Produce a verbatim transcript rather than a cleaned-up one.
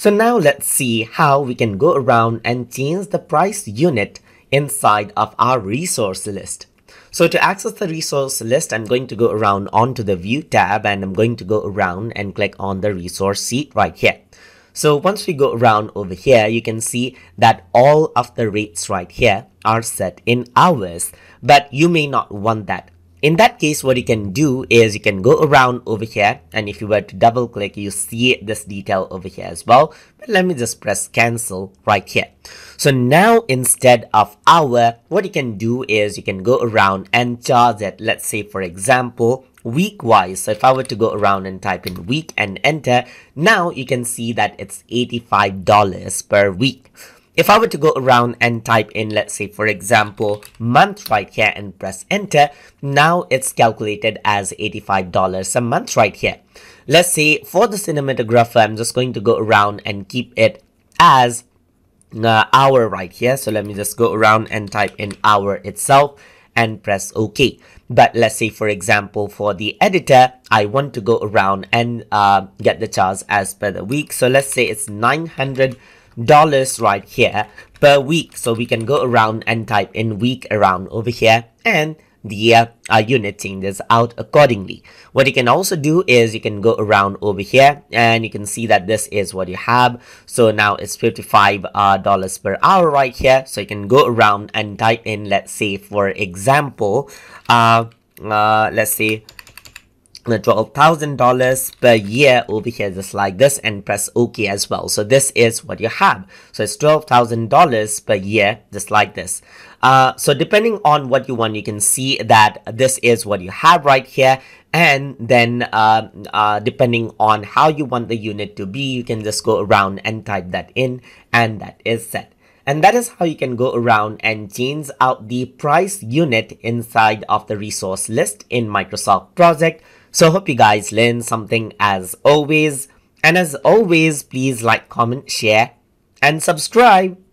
So now let's see how we can go around and change the price unit inside of our resource list. So to access the resource list, I'm going to go around onto the View tab, and I'm going to go around and click on the resource sheet right here. So once we go around over here, you can see that all of the rates right here are set in hours, but you may not want that. In that case, what you can do is you can go around over here, and if you were to double click, you see this detail over here as well. But let me just press cancel right here. So now instead of hour, what you can do is you can go around and charge it. Let's say, for example, week wise. So if I were to go around and type in week and enter, now you can see that it's eighty-five dollars per week. If I were to go around and type in, let's say, for example, month right here and press enter, now it's calculated as eighty-five dollars a month right here. Let's say for the cinematographer, I'm just going to go around and keep it as uh, hour right here. So let me just go around and type in hour itself and press OK. But let's say, for example, for the editor, I want to go around and uh, get the charge as per the week. So let's say it's nine hundred dollars right here per week. So we can go around and type in week around over here, and the uh, our unit changes out accordingly. What you can also do is you can go around over here, and you can see that this is what you have. So now it's fifty-five dollars uh, per hour right here. So you can go around and type in, let's say, for example, uh, uh, let's say twelve thousand dollars per year over here, just like this, and press OK as well. So this is what you have. So it's twelve thousand dollars per year, just like this. Uh, so depending on what you want, you can see that this is what you have right here. And then uh, uh, depending on how you want the unit to be, you can just go around and type that in, and that is set. And that is how you can go around and change out the price unit inside of the resource list in Microsoft Project. So hope you guys learned something as always. And as always, please like, comment, share, and subscribe.